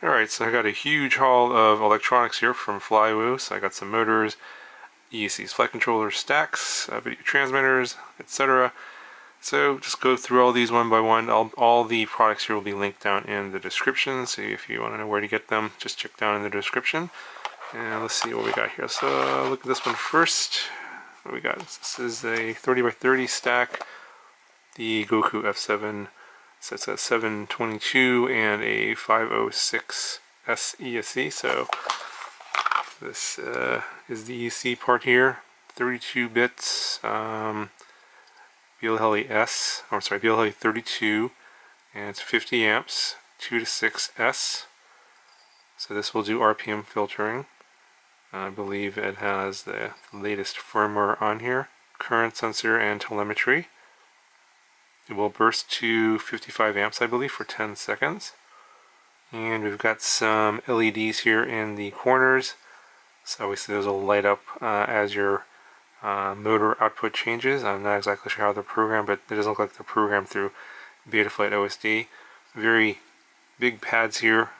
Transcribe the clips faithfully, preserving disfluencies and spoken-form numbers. Alright, so I got a huge haul of electronics here from Flywoo. So I got some motors, E S Cs, flight controllers, stacks, uh, video transmitters, et cetera. So just go through all these one by one. All, all the products here will be linked down in the description. So if you want to know where to get them, just check down in the description. And let's see what we got here. So uh, look at this one first. What we got? This is a thirty by thirty stack. The Goku F seven. So it's a seven twenty-two and a five oh six S E S C. So this uh, is the E S C part here, thirty-two bits, um, BLHeli S, or oh, sorry, BLHeli thirty-two, and it's fifty amps, two to six S. So this will do R P M filtering. I believe it has the latest firmware on here, current sensor and telemetry. It will burst to fifty-five amps, I believe, for ten seconds. And we've got some L E Ds here in the corners. So obviously those will light up uh, as your uh, motor output changes. I'm not exactly sure how they're programmed, but it doesn't look like they're programmed through Betaflight O S D. Very big pads here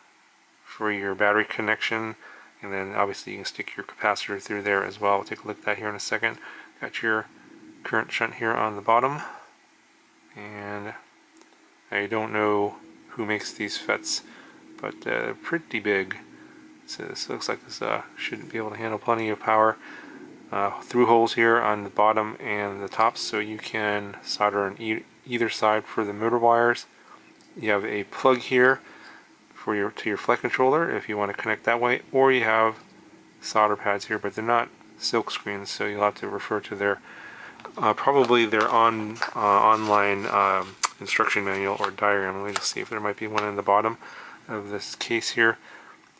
for your battery connection. And then obviously you can stick your capacitor through there as well. We'll take a look at that here in a second. Got your current shunt here on the bottom. And I don't know who makes these F E Ts, but uh, they're pretty big. So this looks like this uh, should be able to handle plenty of power. Uh, through holes here on the bottom and the top, so you can solder on e either side for the motor wires. You have a plug here for your to your flight controller if you want to connect that way, or you have solder pads here, but they're not silk screens, so you'll have to refer to their. Uh, probably their on uh, online um, instruction manual or diagram. Let me just see if there might be one in the bottom of this case here.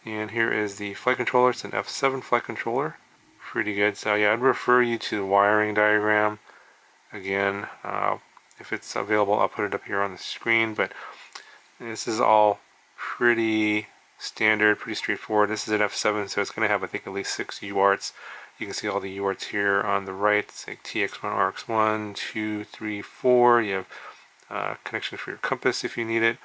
And here is the flight controller. It's an F seven flight controller. Pretty good. So yeah, I'd refer you to the wiring diagram. Again, uh, if it's available, I'll put it up here on the screen. But this is all pretty standard, pretty straightforward. This is an F seven, so it's going to have, I think, at least six U A R Ts. You can see all the U A R Ts here on the right. It's like T X one, R X one, two, three, four. You have uh, connections for your compass if you need it.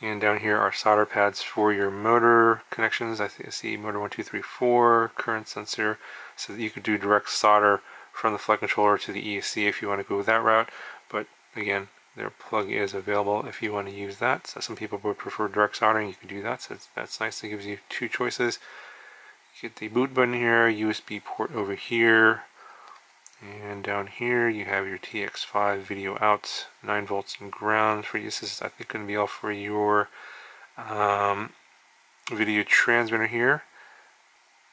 And down here are solder pads for your motor connections. I see motor one, two, three, four, current sensor. So that you could do direct solder from the flight controller to the E S C if you want to go that route. But again, their plug is available if you want to use that. So some people would prefer direct soldering. You can do that. So that's nice. It gives you two choices. Get the boot button here, U S B port over here, and down here you have your T X five video out, nine volts and ground for you. This is, I think, going to be all for your um, video transmitter here.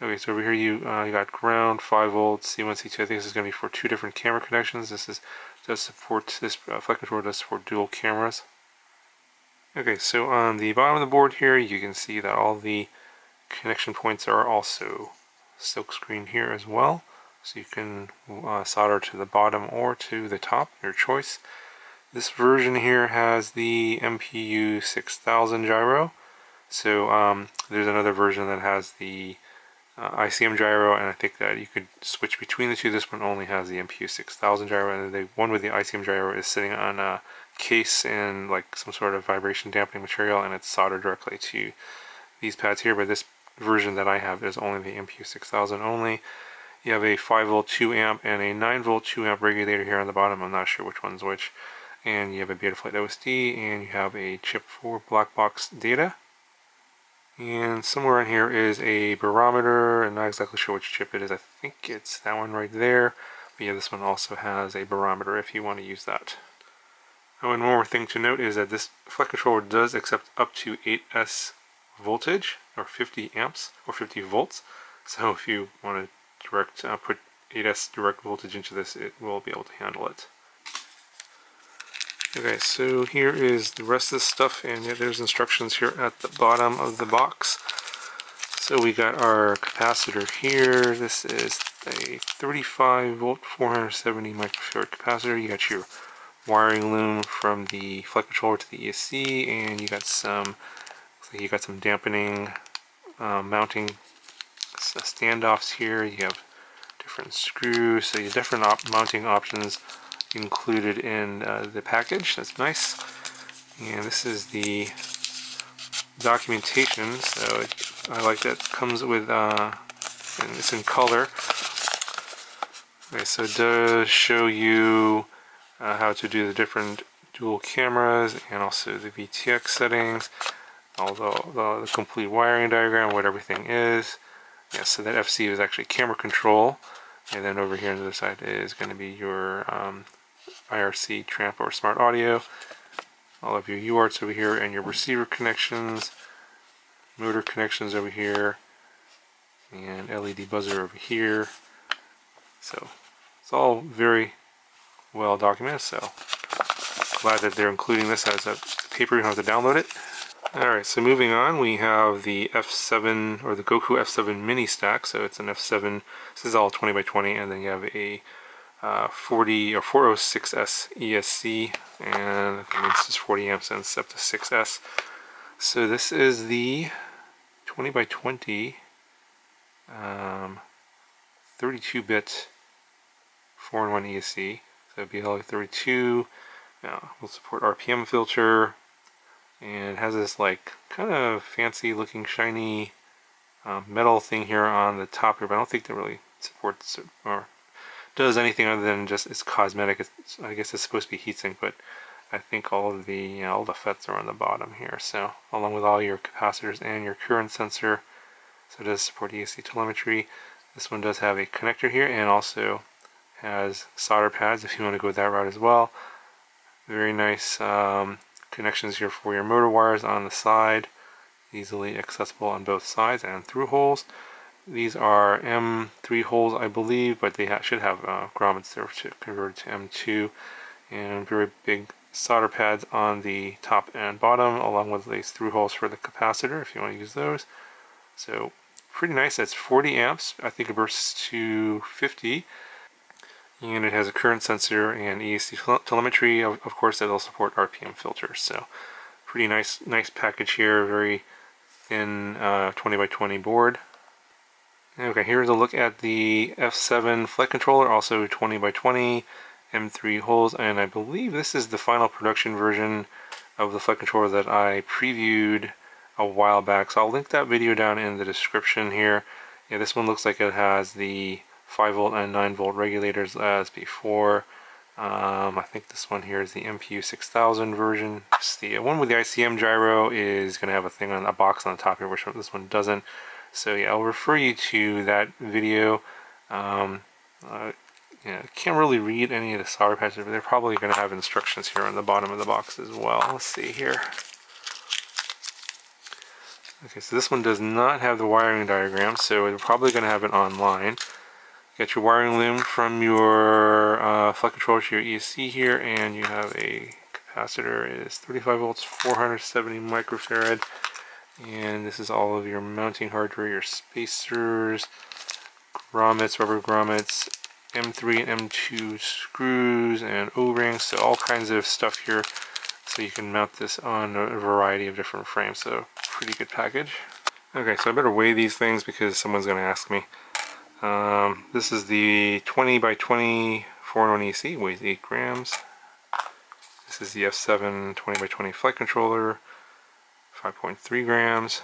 Okay, so over here you, uh, you got ground, five volts, C one, C two. I think this is going to be for two different camera connections. This is does support, this uh, flight controller does support dual cameras. Okay, so on the bottom of the board here you can see that all the connection points are also silk screen here as well, so you can uh, solder to the bottom or to the top, your choice. This version here has the M P U six thousand gyro, so um, there's another version that has the uh, I C M gyro, and I think that you could switch between the two. This one only has the M P U six thousand gyro, and the one with the I C M gyro is sitting on a case and like some sort of vibration dampening material, and it's soldered directly to these pads here. But this version that I have is only the M P U six thousand only. You have a five volt two amp and a nine volt two amp regulator here on the bottom. I'm not sure which one's which. And you have a Betaflight O S D, and you have a chip for black box data. And somewhere in here is a barometer. I'm not exactly sure which chip it is. I think it's that one right there. But yeah, this one also has a barometer if you want to use that. Oh, and one more thing to note is that this flight controller does accept up to eight S voltage, or fifty amps, or fifty volts. So if you want to direct uh, put eight S direct voltage into this, it will be able to handle it. Okay, so here is the rest of this stuff, and yeah, there's instructions here at the bottom of the box. So we got our capacitor here. This is a thirty-five volt, four hundred seventy microfarad capacitor. You got your wiring loom from the flight controller to the E S C, and you got some So you got some dampening uh, mounting standoffs here. You have different screws, so you have different op mounting options included in uh, the package. That's nice. And this is the documentation, so it, I like that it comes with, uh, and it's in color. Okay, so it does show you uh, how to do the different dual cameras and also the V T X settings, although the, the complete wiring diagram, what everything is. Yeah, so that F C is actually camera control, and then over here on the other side is going to be your um, I R C, Tramp, or Smart Audio. All of your U A R Ts over here, and your receiver connections, motor connections over here, and L E D buzzer over here. So it's all very well documented, so glad that they're including this as a paper. You don't have to download it. Alright, so moving on, we have the F seven, or the Goku F seven mini stack. So it's an F seven, this is all twenty by twenty, and then you have a uh, forty or four oh six S E S C, and I think this is forty amps and it's up to six S. So this is the twenty by twenty um, thirty-two bit four in one E S C. So B L Heli thirty-two, now will support R P M filter, and it has this like kind of fancy looking shiny um, metal thing here on the top here, but I don't think that really supports or does anything other than just it's cosmetic. It's, I guess it's supposed to be heatsink, but I think all of the you know, all the F E Ts are on the bottom here. So along with all your capacitors and your current sensor, so it does support E S C telemetry. This one does have a connector here and also has solder pads if you want to go that route as well. Very nice. Um, Connections here for your motor wires on the side, easily accessible on both sides and through holes. These are M three holes, I believe, but they ha should have uh, grommets there to convert to M two. And very big solder pads on the top and bottom, along with these through holes for the capacitor if you want to use those. So pretty nice. That's forty amps. I think it bursts to fifty. And it has a current sensor and E S C telemetry. Of, of course, that'll support R P M filters. So, pretty nice, nice package here. Very thin uh, twenty by twenty board. Okay, here's a look at the F seven flight controller, also twenty by twenty, M three holes, and I believe this is the final production version of the flight controller that I previewed a while back. So I'll link that video down in the description here. Yeah, this one looks like it has the five volt and nine volt regulators as before. Um, I think this one here is the M P U six thousand version. It's the one with the I C M gyro is going to have a thing on a box on the top here, which this one doesn't. So yeah, I'll refer you to that video. Um, uh, yeah, can't really read any of the solder pads, but they're probably going to have instructions here on the bottom of the box as well. Let's see here. Okay, so this one does not have the wiring diagram, so we're probably going to have it online. Get your wiring loom from your uh, flight controller to your E S C here, and you have a capacitor. It is thirty-five volts, four hundred seventy microfarad, and this is all of your mounting hardware, your spacers, grommets, rubber grommets, M three and M two screws, and O-rings, so all kinds of stuff here, so you can mount this on a variety of different frames, so pretty good package. Okay, so I better weigh these things because someone's going to ask me. Um, this is the twenty by twenty four in one E S C, weighs eight grams. This is the F seven twenty by twenty flight controller, five point three grams.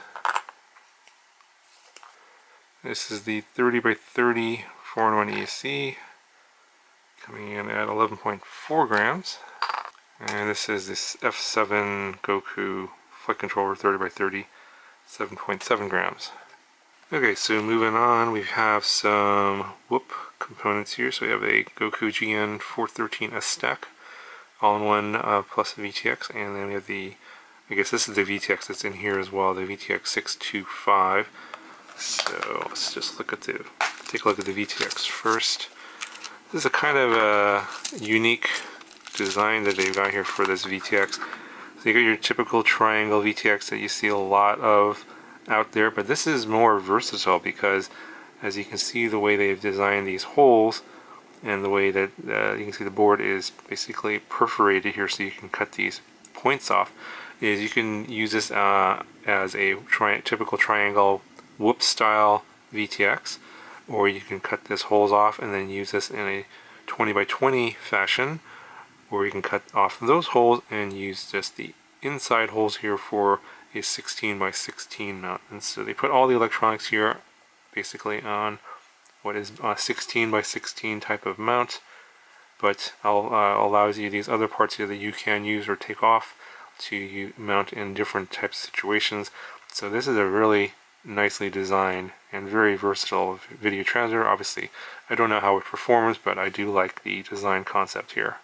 This is the thirty by thirty four in one E S C, coming in at eleven point four grams. And this is this F seven Goku flight controller thirty by thirty, seven point seven grams. Okay, so moving on, we have some whoop components here. So we have a Goku G N four thirteen S stack, all-in-one uh, plus the V T X, and then we have the, I guess this is the V T X that's in here as well, the V T X six twenty-five. So let's just look at the, take a look at the V T X first. This is a kind of a unique design that they've got here for this V T X. So you got your typical triangle V T X that you see a lot of out there, but this is more versatile because, as you can see, the way they've designed these holes and the way that uh, you can see the board is basically perforated here, so you can cut these points off. Is you can use this uh, as a tri typical triangle whoop style V T X, or you can cut these holes off and then use this in a twenty by twenty fashion, or you can cut off those holes and use just the inside holes here for a sixteen by sixteen mount. And so they put all the electronics here basically on what is a sixteen by sixteen type of mount, but I'll uh, allows you these other parts here that you can use or take off to mount in different types of situations. So this is a really nicely designed and very versatile video transmitter. Obviously, I don't know how it performs, but I do like the design concept here.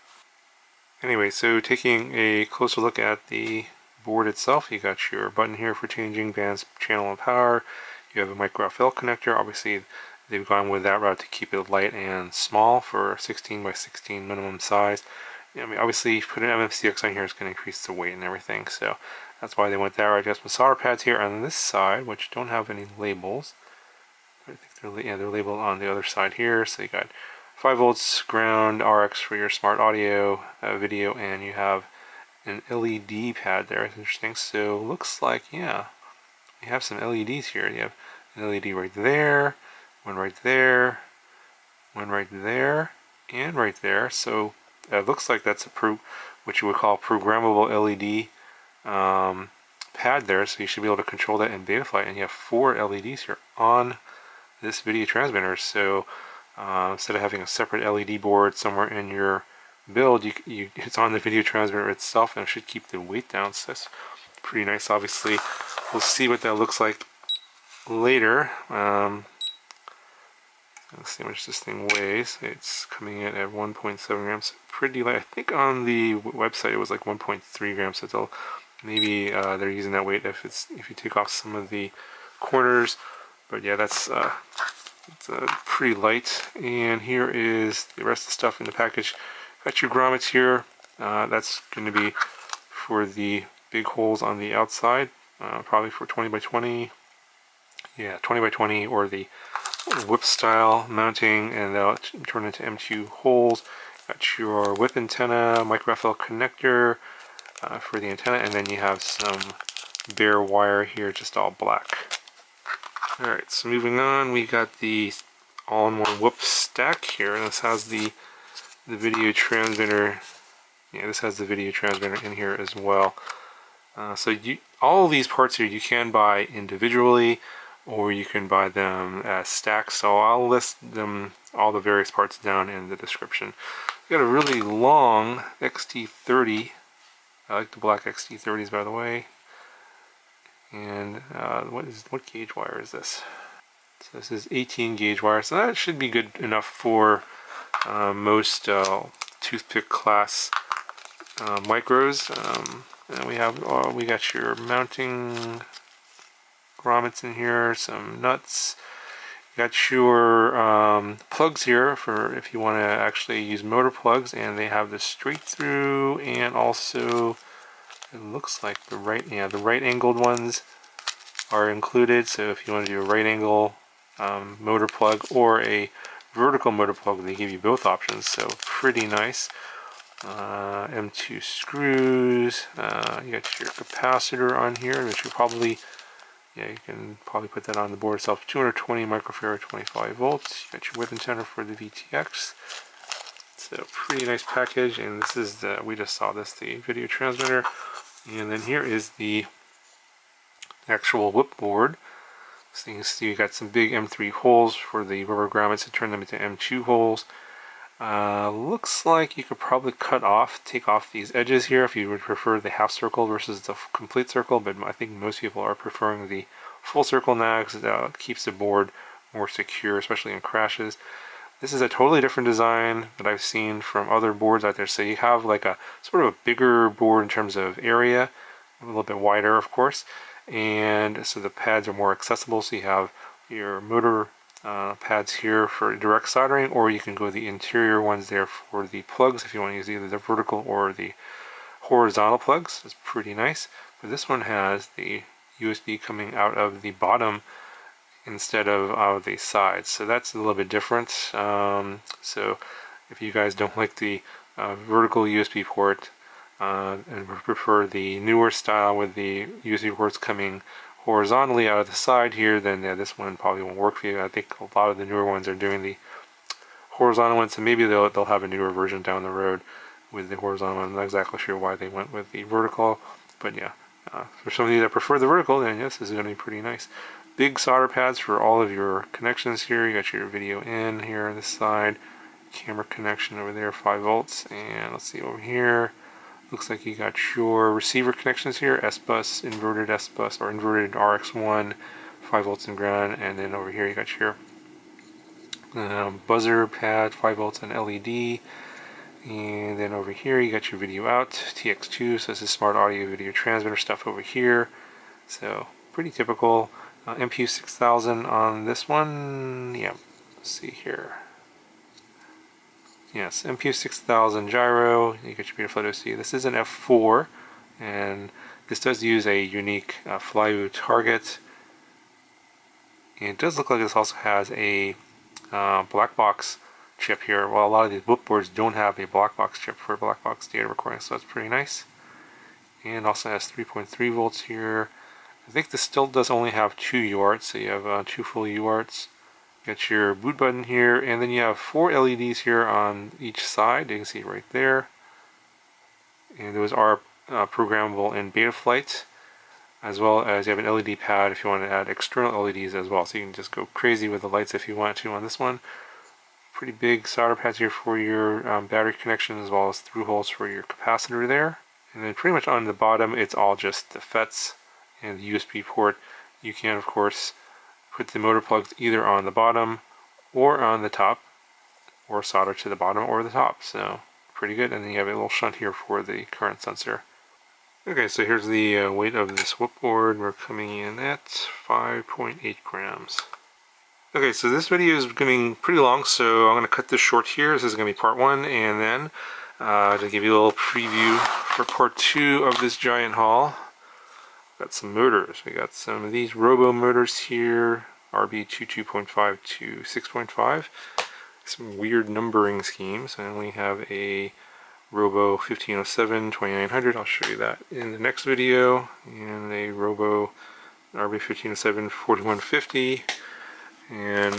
Anyway, so taking a closer look at the board itself, you got your button here for changing bands, channel, and power. You have a micro F L connector. Obviously, they've gone with that route to keep it light and small for sixteen by sixteen minimum size. I mean, obviously, if you put an M M C X on here, it's going to increase the weight and everything, so that's why they went that route. You got some solder pads here on this side, which don't have any labels. I think they're, yeah, they're labeled on the other side here. So you got five volts, ground, R X for your smart audio, uh, video, and you have an L E D pad there. It's interesting. So looks like, yeah, you have some L E Ds here. You have an L E D right there, one right there, one right there, and right there. So it looks like that's a pro, what you would call programmable L E D um, pad there, so you should be able to control that in Betaflight. And you have four L E Ds here on this video transmitter. So uh, instead of having a separate L E D board somewhere in your build, you, you it's on the video transmitter itself, and it should keep the weight down. So that's pretty nice. Obviously, we'll see what that looks like later. Um, Let's see how much this thing weighs. It's coming in at one point seven grams. Pretty light. I think on the website it was like one point three grams. So they'll, maybe uh, they're using that weight if it's if you take off some of the corners. But yeah, that's uh, it's, uh, pretty light. And here is the rest of the stuff in the package. Got your grommets here. Uh, that's going to be for the big holes on the outside. Uh, probably for twenty by twenty. Yeah, twenty by twenty or the whip style mounting, and they'll turn into M two holes. Got your whip antenna, micro F L connector uh, for the antenna, and then you have some bare wire here, just all black. Alright, so moving on, we got the all-in-one whip stack here, and this has the the video transmitter. Yeah, this has the video transmitter in here as well. Uh, so you all of these parts here you can buy individually, or you can buy them as stacks, so I'll list them, all the various parts, down in the description. We got a really long X T thirty. I like the black X T thirties, by the way. And uh, what is what gauge wire is this? So this is eighteen gauge wire, so that should be good enough for uh, most uh, toothpick class uh, micros. Um, and we have uh, we got your mounting grommets in here, some nuts. You got your um, plugs here for if you want to actually use motor plugs, and they have the straight through, and also it looks like the right, yeah, the right angled ones are included. So if you want to do a right angle um, motor plug or a vertical motor plug, they give you both options. So pretty nice. Uh, M two screws. Uh, you got your capacitor on here, which you probably Yeah, you can probably put that on the board itself. two hundred twenty microfarad, twenty-five volts. You got your whip antenna for the V T X. It's a pretty nice package, and this is the, we just saw this, the video transmitter. And then here is the actual whip board. So you can see you got some big M three holes for the rubber grommets to turn them into M two holes. Uh, looks like you could probably cut off, take off these edges here if you would prefer the half circle versus the complete circle, but I think most people are preferring the full circle now because it keeps the board more secure, especially in crashes. This is a totally different design that I've seen from other boards out there. So you have like a sort of a bigger board in terms of area, a little bit wider of course, and so the pads are more accessible, so you have your motor Uh, pads here for direct soldering, or you can go the interior ones there for the plugs if you want to use either the vertical or the horizontal plugs. It's pretty nice, but this one has the U S B coming out of the bottom instead of out of the sides, so that's a little bit different. Um, so if you guys don't like the uh, vertical U S B port uh, and prefer the newer style with the U S B ports coming horizontally out of the side here, then yeah, this one probably won't work for you. I think a lot of the newer ones are doing the horizontal ones, so maybe they'll, they'll have a newer version down the road with the horizontal one. I'm not exactly sure why they went with the vertical, but yeah, Uh, for some of you that prefer the vertical, then yes, this is going to be pretty nice. Big solder pads for all of your connections here. You got your video in here on this side, camera connection over there, five volts, and let's see over here. Looks like you got your receiver connections here, S-Bus, inverted S-Bus, or inverted R X one, five volts and ground, and then over here you got your um, buzzer pad, five volts and L E D. And then over here you got your video out, T X two, so this is Smart Audio video transmitter stuff over here. So pretty typical. uh, M P U six thousand on this one. Yeah, let's see here. Yes, M P U six thousand gyro. You got your Betaflight O S D. This is an F four, and this does use a unique uh, Flywoo target. And it does look like this also has a uh, black box chip here. Well, a lot of these bookboards don't have a black box chip for black box data recording, so that's pretty nice. And also has three point three volts here. I think this still does only have two U A R Ts, so you have uh, two full U A R Ts. You got your boot button here, and then you have four L E Ds here on each side. You can see right there. And those are uh, programmable in Betaflight, as well as you have an L E D pad if you want to add external L E Ds as well. So you can just go crazy with the lights if you want to on this one. Pretty big solder pads here for your um, battery connection, as well as through holes for your capacitor there. And then pretty much on the bottom, it's all just the F E Ts and the U S B port. You can, of course, put the motor plugs either on the bottom or on the top, or solder to the bottom or the top. So pretty good. And then you have a little shunt here for the current sensor. Okay, so here's the uh, weight of this whipboard. We're coming in at five point eight grams. Okay, so this video is getting pretty long, so I'm going to cut this short here. This is going to be part one, and then uh, to give you a little preview for part two of this giant haul. Got some motors. We got some of these Robo motors here, R B twenty-two point five to six point five. Some weird numbering schemes, and we have a Robo fifteen oh seven twenty-nine hundred. I'll show you that in the next video, and a Robo R B fifteen oh seven forty-one fifty. And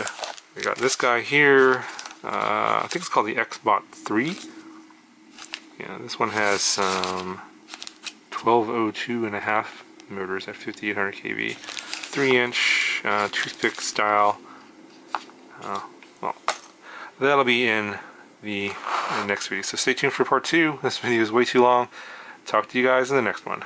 we got this guy here, uh, I think it's called the X-Bot three. Yeah, this one has some um, twelve oh two and a half motors at fifty-eight hundred K V, three inch uh, toothpick style. Uh, well, that'll be in the, in the next video, so stay tuned for part two. This video is way too long. Talk to you guys in the next one.